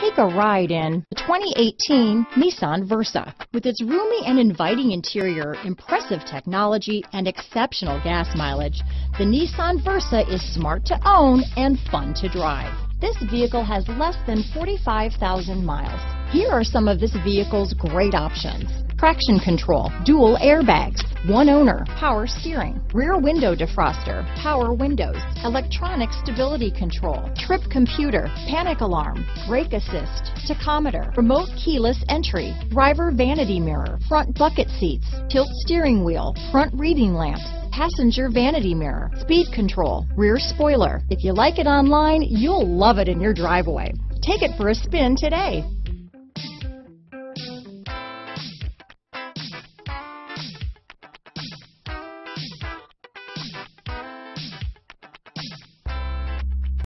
Take a ride in the 2018 Nissan Versa. With its roomy and inviting interior, impressive technology, and exceptional gas mileage, the Nissan Versa is smart to own and fun to drive. This vehicle has less than 45,000 miles. Here are some of this vehicle's great options: traction control, dual airbags, one owner, power steering, rear window defroster, power windows, electronic stability control, trip computer, panic alarm, brake assist, tachometer, remote keyless entry, driver vanity mirror, front bucket seats, tilt steering wheel, front reading lamp, passenger vanity mirror, speed control, rear spoiler. If you like it online, you'll love it in your driveway. Take it for a spin today.